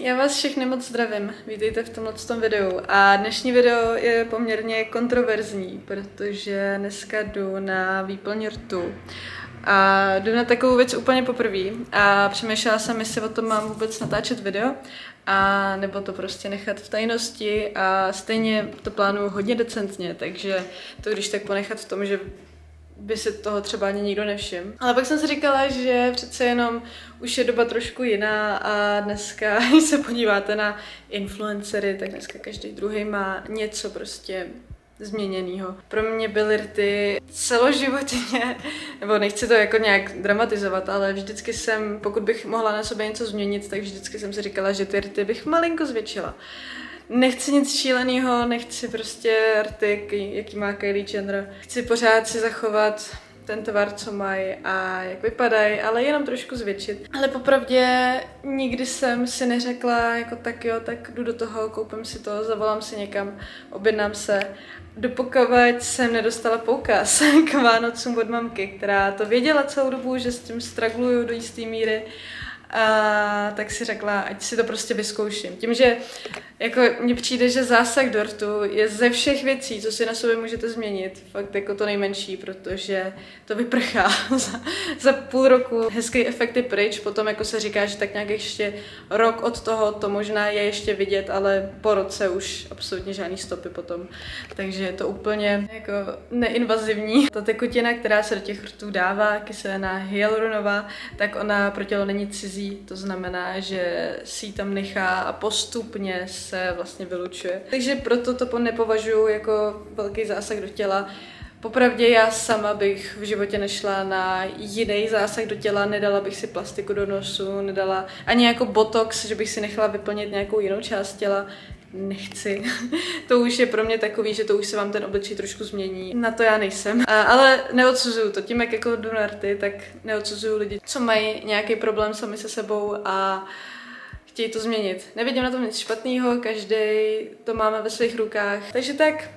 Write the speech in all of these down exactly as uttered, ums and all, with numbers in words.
Já vás všechny moc zdravím, vítejte v tomto videu a dnešní video je poměrně kontroverzní, protože dneska jdu na výplň rtu a jdu na takovou věc úplně poprvé a přemýšlela jsem, jestli o tom mám vůbec natáčet video a nebo to prostě nechat v tajnosti a stejně to plánuju hodně decentně, takže to když tak ponechat v tom, že by se toho třeba ani nikdo nevšiml. Ale pak jsem si říkala, že přece jenom už je doba trošku jiná a dneska, když se podíváte na influencery, tak dneska každý druhý má něco prostě změněného. Pro mě byly rty celoživotně, nebo nechci to jako nějak dramatizovat, ale vždycky jsem, pokud bych mohla na sobě něco změnit, tak vždycky jsem si říkala, že ty rty bych malinko zvětšila. Nechci nic šíleného, nechci prostě rty, jaký má Kylie Jenner. Chci pořád si zachovat ten tvar, co mají a jak vypadají, ale jenom trošku zvětšit. Ale popravdě nikdy jsem si neřekla, jako tak jo, tak jdu do toho, koupím si to, zavolám si někam, objednám se. Dopokavať jsem nedostala poukaz k Vánocům od mamky, která to věděla celou dobu, že s tím stragluju do jisté míry. A tak si řekla, ať si to prostě vyzkouším. Tím, že jako mně přijde, že zásah do rtu je ze všech věcí, co si na sobě můžete změnit, fakt jako to nejmenší, protože to vyprchá za, za půl roku. Hezký efekty pryč, potom jako se říká, že tak nějak ještě rok od toho to možná je ještě vidět, ale po roce už absolutně žádný stopy potom. Takže je to úplně jako neinvazivní. Ta tekutina, která se do těch rtů dává, kyselina hyaluronová, tak ona pro tělo není cizí. To znamená, že si ji tam nechá a postupně se vlastně vylučuje. Takže proto to nepovažuji jako velký zásah do těla. Popravdě já sama bych v životě nešla na jiný zásah do těla, nedala bych si plastiku do nosu, nedala ani jako botox, že bych si nechala vyplnit nějakou jinou část těla. Nechci. To už je pro mě takový, že to už se vám ten obličej trošku změní. Na to já nejsem. A, ale neodsuzuju to. Tím, jak jako jdu na rty, tak neodsuzuju lidi, co mají nějaký problém sami se sebou a chtějí to změnit. Nevidím na tom nic špatného, každý to máme ve svých rukách. Takže tak,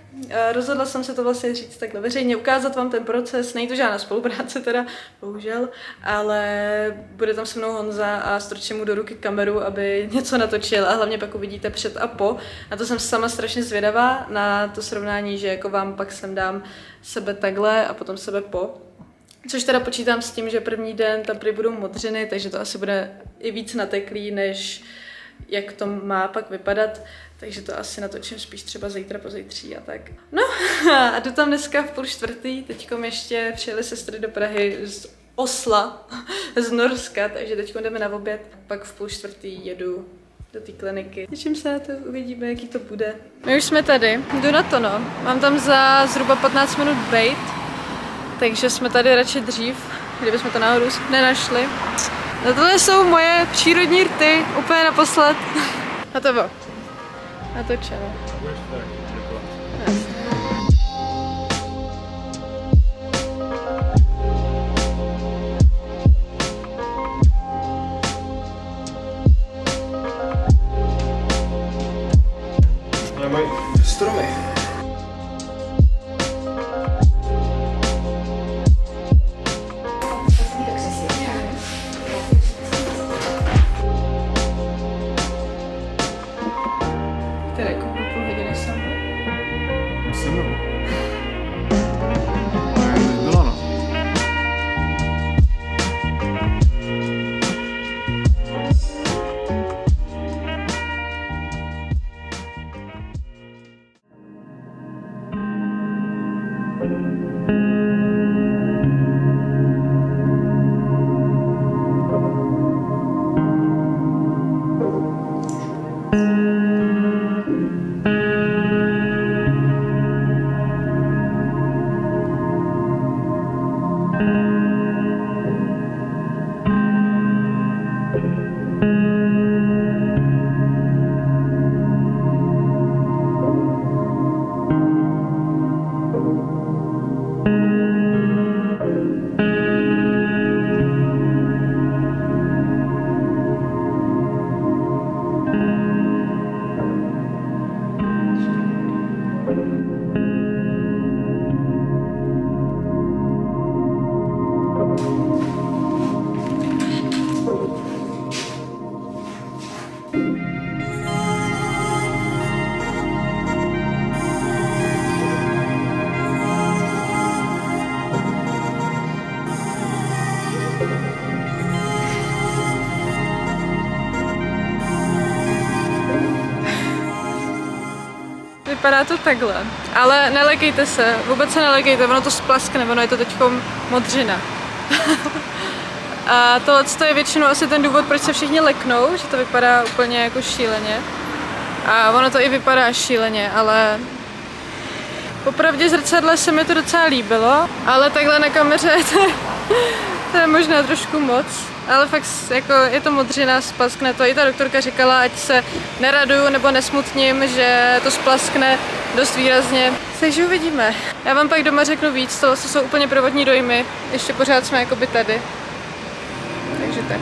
rozhodla jsem se to vlastně říct takhle veřejně, ukázat vám ten proces. Není to žádná spolupráce teda, bohužel, ale bude tam se mnou Honza a strčím mu do ruky kameru, aby něco natočil a hlavně pak uvidíte před a po. Na to jsem sama strašně zvědavá, na to srovnání, že jako vám pak sem dám sebe takhle a potom sebe po. Což teda počítám s tím, že první den tam prý budou modřiny, takže to asi bude i víc nateklý, než jak to má pak vypadat. Takže to asi natočím spíš třeba zítra, pozítří a tak. No a jdu tam dneska v půl čtvrtý, teďkom ještě přijeli sestry do Prahy z Osla, z Norska, takže teďkom jdeme na oběd. Pak v půl čtvrtý jedu do té kliniky. Těším se na to, uvidíme, jaký to bude. My už jsme tady, jdu na to no. Mám tam za zhruba patnáct minut bejt. Takže jsme tady radši dřív, kdybychom to náhodou nenašli. No tohle jsou moje přírodní rty, úplně naposled. Na to bylo. Na to čelo. Ale mají stromy. vypadá to takhle. Ale nelekejte se, vůbec se nelekejte, ono to splaskne, ono je to teďko modřina. A tohle je většinou asi ten důvod, proč se všichni leknou, že to vypadá úplně jako šíleně. A ono to i vypadá šíleně, ale popravdě zrcadle se mi to docela líbilo, ale takhle na kameře to je, to je možná trošku moc. Ale fakt jako, je to modřina, splaskne to. I ta doktorka říkala, ať se neraduju nebo nesmutním, že to splaskne dost výrazně. Takže uvidíme. Já vám pak doma řeknu víc, to jsou úplně prvotní dojmy. Ještě pořád jsme jakoby tady. Takže tak.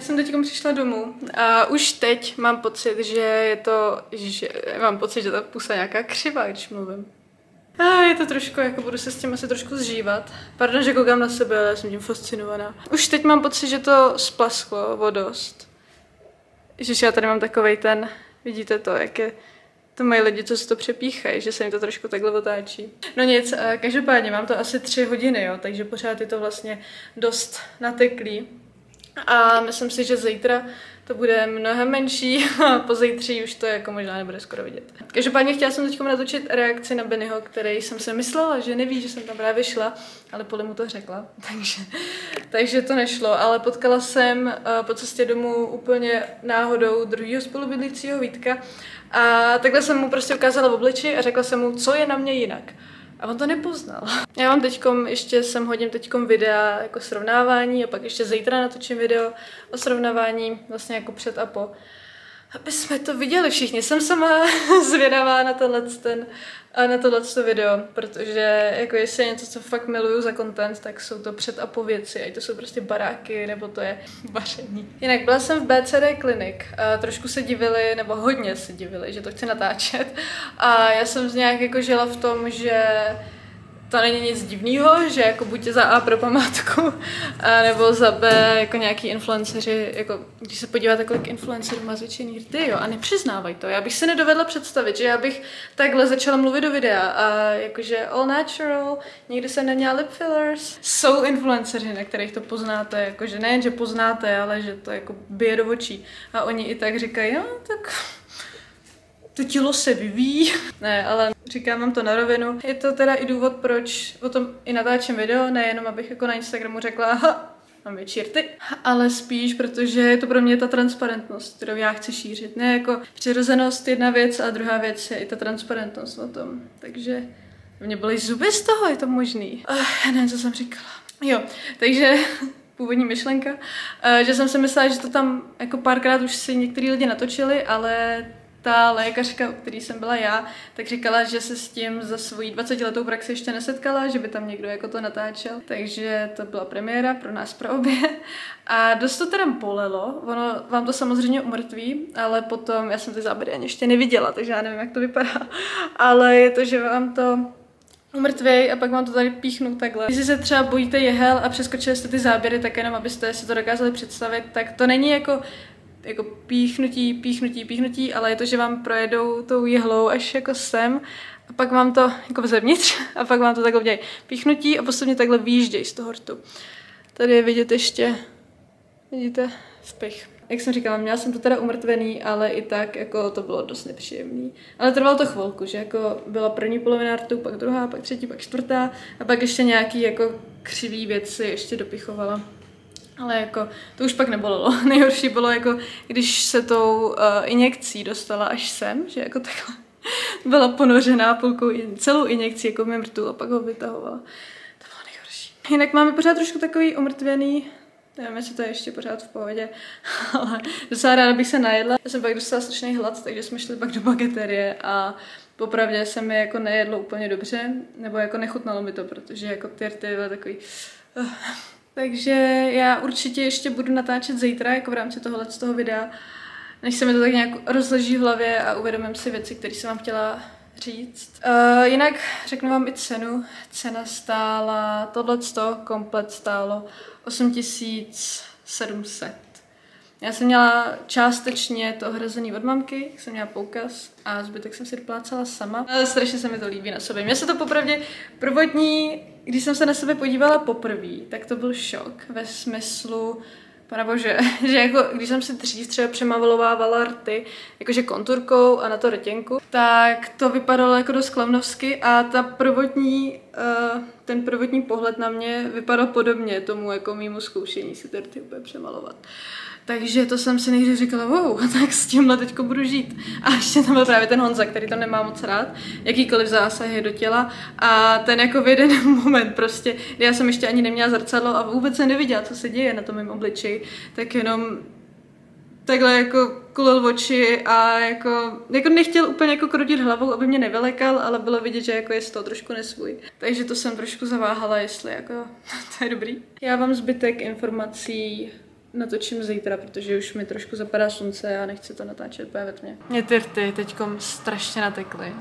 Jsem teď přišla domů a už teď mám pocit, že je to, že mám pocit, že ta pusa nějaká křivá, když mluvím. A je to trošku, jako budu se s tím asi trošku zžívat. Pardon, že koukám na sebe, ale já jsem tím fascinovaná. Už teď mám pocit, že to splasklo o dost. Ježiš, já tady mám takovej ten, vidíte to, jak je, to mají lidi, co si to přepíchají, že se jim to trošku takhle otáčí. No nic, každopádně mám to asi tři hodiny, jo, takže pořád je to vlastně dost nateklý. A myslím si, že zítra to bude mnohem menší a pozítří už to jako možná nebude skoro vidět. Každopádně chtěla jsem teď natočit reakci na Bennyho, který jsem si myslela, že neví, že jsem tam právě šla, ale Poli mu to řekla, takže, takže to nešlo. Ale potkala jsem po cestě domů úplně náhodou druhého spolubydlícího Vítka a takhle jsem mu prostě ukázala v obliči a řekla jsem mu, co je na mě jinak. A on to nepoznal. Já vám teďkom, ještě sem hodím teďkom videa jako srovnávání a pak ještě zítra natočím video o srovnávání vlastně jako před a po. Aby jsme to viděli všichni. Jsem sama zvědavá na tohleto video, protože jako jestli je něco, co fakt miluju za content, tak jsou to před a po věci. Ať to jsou prostě baráky, nebo to je vaření. Jinak byla jsem v B C D klinik. A trošku se divili, nebo hodně se divili, že to chci natáčet. A já jsem nějak jako žila v tom, že to není nic divného, že jako buď za A pro památku, a nebo za B jako nějaký influenceři, jako když se podíváte, kolik influencerů má zvětšený rty, jo, a nepřiznávají to. Já bych si nedovedla představit, že já bych takhle začala mluvit do videa a jakože all natural, nikdy jsem neměla lip fillers. Jsou influenceři, na kterých to poznáte, jakože nejen, že poznáte, ale že to jako bije do očí. A oni i tak říkají, no tak to tělo se vyvíjí. Ne, ale říkám vám to na rovinu. Je to teda i důvod, proč o tom i natáčím video, nejenom abych jako na Instagramu řekla, aha, mám větší rty, ale spíš, protože je to pro mě ta transparentnost, kterou já chci šířit. Ne jako přirozenost jedna věc a druhá věc je i ta transparentnost o tom. Takže mě byly zuby z toho, je to možný. Ach, já nevím, co jsem říkala. Jo, takže původní myšlenka, že jsem si myslela, že to tam jako párkrát už si některý lidi natočili, ale ta lékařka, u který jsem byla já, tak říkala, že se s tím za svoji dvacetiletou praxi ještě nesetkala, že by tam někdo jako to natáčel. Takže to byla premiéra pro nás, pro obě. A dost to teda bolelo, ono vám to samozřejmě umrtví, ale potom, já jsem ty záběry ani ještě neviděla, takže já nevím, jak to vypadá. Ale je to, že vám to umrtvěj a pak vám to tady píchnou takhle. Když se třeba bojíte jehel a přeskočili jste ty záběry, tak jenom abyste si to dokázali představit, tak to není jako jako píchnutí, píchnutí, píchnutí, ale je to, že vám projedou tou jehlou až jako sem a pak vám to jako zevnitř a pak vám to takhle udělají píchnutí a postupně takhle výjíždějí z toho rtu. Tady je vidět ještě, vidíte, vpich. Jak jsem říkala, měla jsem to teda umrtvený, ale i tak jako to bylo dost nepříjemný. Ale trvalo to chvilku, že jako byla první polovina rtu, pak druhá, pak třetí, pak čtvrtá a pak ještě nějaký jako křivý věci ještě dopichovala. Ale jako, to už pak nebolelo. Nejhorší bylo jako, když se tou uh, injekcí dostala až sem, že jako takhle byla ponořená půlkou, celou injekcí jako mým rtu a pak ho vytahovala. To bylo nejhorší. Jinak máme pořád trošku takový omrtvěný, nevím, jestli to je ještě pořád v pohodě, ale docela ráda bych se najedla. Já jsem pak dostala strašný hlad, takže jsme šli pak do bageterie a popravdě se mi jako nejedlo úplně dobře, nebo jako nechutnalo mi to, protože jako ty rty byly takový Uh, Takže já určitě ještě budu natáčet zítra, jako v rámci tohohle z toho videa, než se mi to tak nějak rozleží v hlavě a uvědomím si věci, které jsem vám chtěla říct. Uh, jinak řeknu vám i cenu. Cena stála, tohleto komplet stálo osm tisíc sedm set. Já jsem měla částečně to hrazený od mamky, jsem měla poukaz a zbytek jsem si doplácala sama. Ale strašně se mi to líbí na sobě. Mně se to popravdě prvotní, když jsem se na sebe podívala poprvé, tak to byl šok ve smyslu, Pane bože, že jako když jsem si dřív třeba přemalovávala rty, jakože konturkou a na to rtěnku, tak to vypadalo jako dost klovnovsky a ta prvotní, ten prvotní pohled na mě vypadal podobně tomu jako mému zkoušení si ty rty úplně přemalovat. Takže to jsem si nejdřív říkala, wow, tak s tímhle teďko budu žít. A ještě tam byl právě ten Honza, který to nemá moc rád, jakýkoliv zásahy do těla. A ten jako v jeden moment prostě, já jsem ještě ani neměla zrcadlo a vůbec jsem neviděla, co se děje na tom mém obličeji, tak jenom takhle jako kulil oči a jako, jako nechtěl úplně jako kroutit hlavou, aby mě nevylekal, ale bylo vidět, že jako je z toho trošku nesvůj. Takže to jsem trošku zaváhala, jestli jako, to je dobrý. Já vám zbytek informací natočím zítra, protože už mi trošku zapadá slunce a nechci to natáčet ve tmě. Mě ty rty teďkom strašně natekly.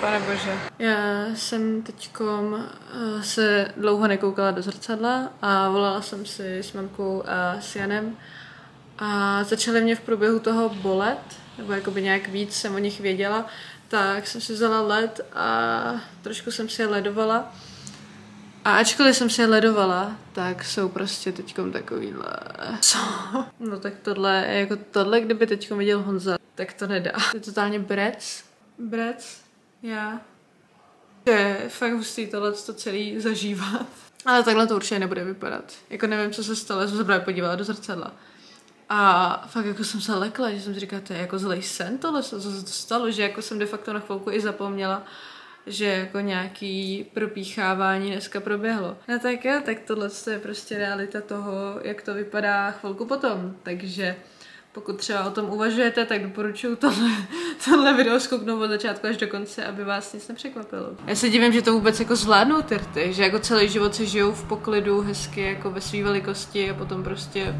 Pane bože. Já jsem teďkom se dlouho nekoukala do zrcadla a volala jsem si s mamkou a s Janem a začaly mě v průběhu toho bolet, nebo jakoby nějak víc jsem o nich věděla, tak jsem si vzala led a trošku jsem si je ledovala. A ačkoliv jsem si je ledovala, tak jsou prostě teďkom takovýhle. Co? No tak tohle, jako tohle, kdyby teďkom viděl Honza, tak to nedá. To je totálně brec. Brec? Já. To je fakt hustý tohle to celý zažívat. Ale takhle to určitě nebude vypadat. Jako nevím, co se stalo, já jsem se právě podívala do zrcadla. A fakt jako jsem se lekla, že jsem si říkala, to je jako zlej sen tohle, co se to stalo, že jako jsem de facto na chvilku i zapomněla, že jako nějaký propíchávání dneska proběhlo. No tak jo, tak tohle je prostě realita toho, jak to vypadá chvilku potom. Takže pokud třeba o tom uvažujete, tak doporučuji tohle, tohle video zkouknout od začátku až do konce, aby vás nic nepřekvapilo. Já se divím, že to vůbec jako zvládnou ty rty, že jako celý život se žijou v poklidu, hezky jako ve své velikosti a potom prostě...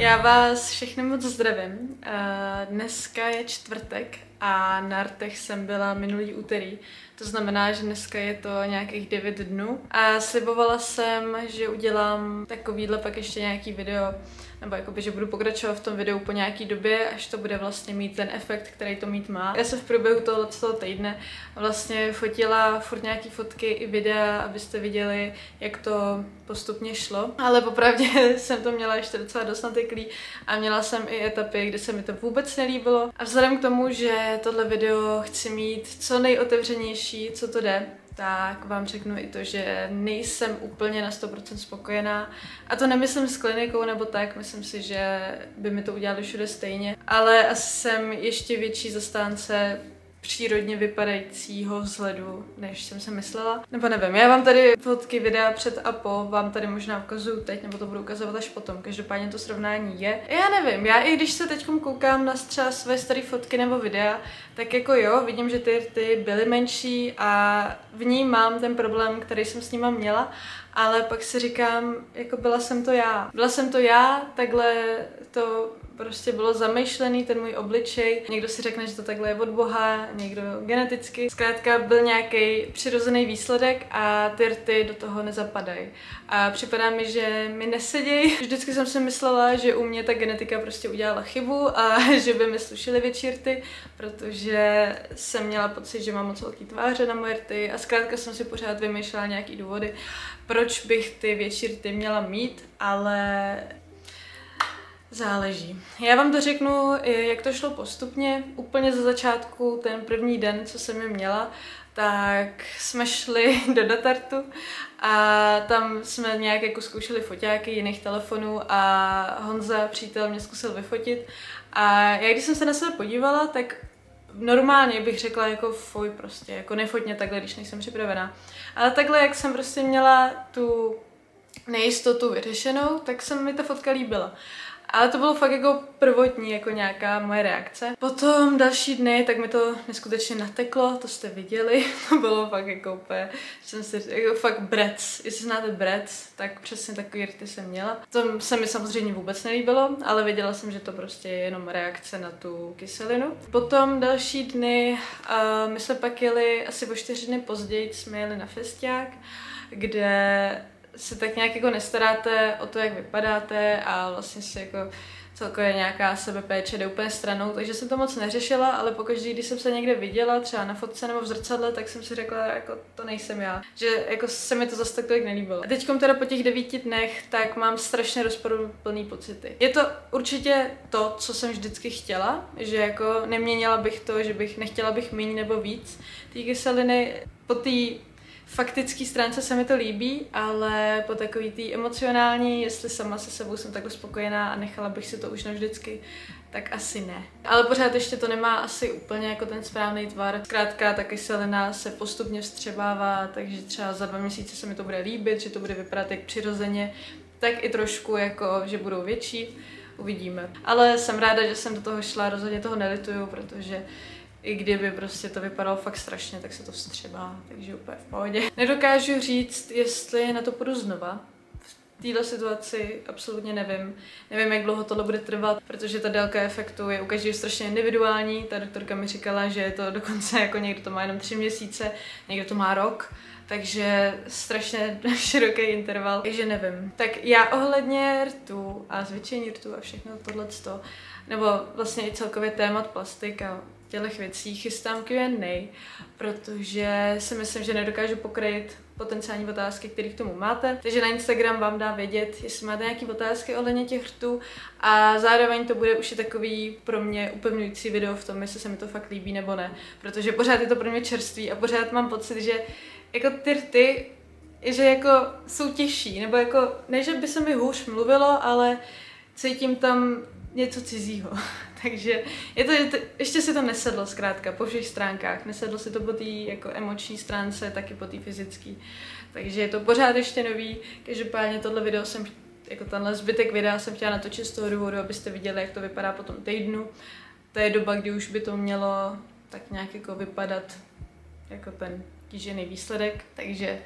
Já vás všechny moc zdravím. Dneska je čtvrtek a na rtech jsem byla minulý úterý. To znamená, že dneska je to nějakých devět dnů. A slibovala jsem, že udělám takovýhle pak ještě nějaký video, nebo jakoby, že budu pokračovat v tom videu po nějaký době, až to bude vlastně mít ten efekt, který to mít má. Já jsem v průběhu tohoto týdne vlastně fotila furt nějaký fotky i videa, abyste viděli, jak to postupně šlo. Ale popravdě jsem to měla ještě docela dost nateklý a měla jsem i etapy, kde se mi to vůbec nelíbilo. A vzhledem k tomu, že tohle video chci mít co nejotevřenější, co to jde, tak vám řeknu i to, že nejsem úplně na sto procent spokojená. A to nemyslím s klinikou nebo tak, myslím si, že by mi to udělali všude stejně. Ale asi jsem ještě větší zastánce přírodně vypadajícího vzhledu, než jsem se myslela. Nebo nevím, já vám tady fotky, videa před a po vám tady možná ukazuju teď, nebo to budu ukazovat až potom. Každopádně to srovnání je. Já nevím, já i když se teď koukám na třeba své staré fotky nebo videa, tak jako jo, vidím, že ty rty byly menší a v ní mám ten problém, který jsem s nima měla, ale pak si říkám, jako byla jsem to já. Byla jsem to já, takhle to... Prostě bylo zamýšlený ten můj obličej. Někdo si řekne, že to takhle je od Boha, někdo geneticky. Zkrátka byl nějaký přirozený výsledek a ty rty do toho nezapadají. A připadá mi, že mi nesedějí. Vždycky jsem si myslela, že u mě ta genetika prostě udělala chybu a že by mi slušily větší rty, protože jsem měla pocit, že mám moc velký tváře na moje rty a zkrátka jsem si pořád vymýšlela nějaký důvody, proč bych ty větší rty měla mít, ale... Záleží. Já vám to řeknu, jak to šlo postupně. Úplně ze začátku, ten první den, co jsem je měla, tak jsme šli do Datartu a tam jsme nějak jako zkoušeli foťáky jiných telefonů a Honza, přítel, mě zkusil vyfotit. A já když jsem se na sebe podívala, tak normálně bych řekla jako fuj prostě, jako nefoť mě takhle, když nejsem připravená. Ale takhle, jak jsem prostě měla tu nejistotu vyřešenou, tak se mi ta fotka líbila. Ale to bylo fakt jako prvotní, jako nějaká moje reakce. Potom další dny, tak mi to neskutečně nateklo, to jste viděli. To bylo fakt jako úplně, jsem si, jako fakt brec. Jestli znáte brec, tak přesně takový rty jsem měla. To se mi samozřejmě vůbec nelíbilo, ale věděla jsem, že to prostě je jenom reakce na tu kyselinu. Potom další dny, uh, my jsme pak jeli, asi o čtyři dny později jsme jeli na festiák, kde se tak nějak jako nestaráte o to, jak vypadáte, a vlastně si jako celkově nějaká sebepéče jde úplně stranou, takže jsem to moc neřešila, ale pokaždý, když jsem se někde viděla, třeba na fotce nebo v zrcadle, tak jsem si řekla, jako to nejsem já, že jako se mi to zase tak tolik nelíbilo. A teďkom teda po těch devíti dnech, tak mám strašně rozporuplný pocity. Je to určitě to, co jsem vždycky chtěla, že jako neměnila bych to, že bych nechtěla bych méně nebo víc té kyseliny. Po té faktický stránce se mi to líbí, ale po takový tý emocionální, jestli sama se sebou jsem takhle spokojená a nechala bych si to už navždycky, tak asi ne. Ale pořád ještě to nemá asi úplně jako ten správný tvar. Zkrátka ta kyselina se postupně vstřebává, takže třeba za dva měsíce se mi to bude líbit, že to bude vypadat jak přirozeně, tak i trošku jako, že budou větší, uvidíme. Ale jsem ráda, že jsem do toho šla, rozhodně toho nelituju, protože i kdyby prostě to vypadalo fakt strašně, tak se to vstřebá, takže úplně v pohodě. Nedokážu říct, jestli na to půjdu znova. V této situaci absolutně nevím. Nevím, jak dlouho tohle bude trvat, protože ta délka efektu je u každého strašně individuální. Ta doktorka mi říkala, že je to dokonce jako někdo to má jenom tři měsíce, někdo to má rok, takže strašně široký interval, takže nevím. Tak já ohledně rtů a zvětšení rtů a všechno tohleto, nebo vlastně i celkově témat plastik a těchto věcí chystám kvé end ej, protože si myslím, že nedokážu pokryt potenciální otázky, které k tomu máte. Takže na Instagram vám dám vědět, jestli máte nějaké otázky ohledně těch rtů, a zároveň to bude už i takový pro mě upevňující video v tom, jestli se mi to fakt líbí nebo ne, protože pořád je to pro mě čerství a pořád mám pocit, že jako ty rty, že jako jsou těžší, nebo jako ne, že by se mi hůř mluvilo, ale cítím tam něco cizího. Takže je to, je to, ještě si to nesedlo zkrátka po všech stránkách. Nesedlo si to po té jako emoční stránce, taky po té fyzické. Takže je to pořád ještě nový. Každopádně tohle video jsem, jako tenhle zbytek videa jsem chtěla natočit z toho důvodu, abyste viděli, jak to vypadá po tom týdnu. To je doba, kdy už by to mělo tak nějak jako vypadat jako ten kýžený výsledek. Takže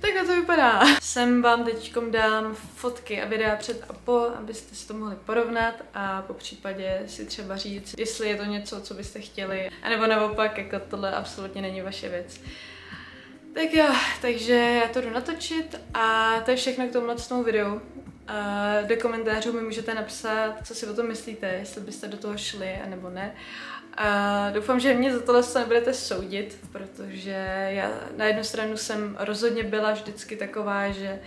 takhle to vypadá. Sem vám teďkom dám fotky a videa před a po, abyste si to mohli porovnat a po případě si třeba říct, jestli je to něco, co byste chtěli, anebo naopak, jako tohle absolutně není vaše věc. Tak jo, takže já to jdu natočit a to je všechno k tomu videu. Do komentářů mi můžete napsat, co si o tom myslíte, jestli byste do toho šli, anebo ne. A doufám, že mě za tohle se nebudete soudit, protože já na jednu stranu jsem rozhodně byla vždycky taková, že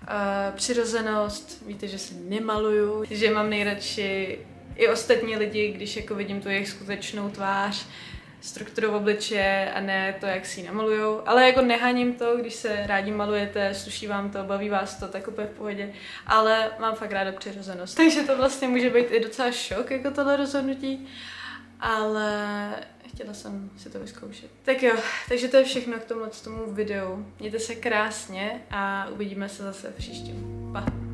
uh, přirozenost, víte, že se nemaluju, že mám nejradši i ostatní lidi, když jako vidím tu jejich skutečnou tvář, strukturu obličeje a ne to, jak si ji namalujou. Ale jako neháním to, když se rádi malujete, sluší vám to, baví vás to, tak úplně v pohodě. Ale mám fakt ráda přirozenost. Takže to vlastně může být i docela šok, jako tohle rozhodnutí. Ale chtěla jsem si to vyzkoušet. Tak jo, takže to je všechno k tomu, tomu videu. Mějte se krásně a uvidíme se zase příště. Pa!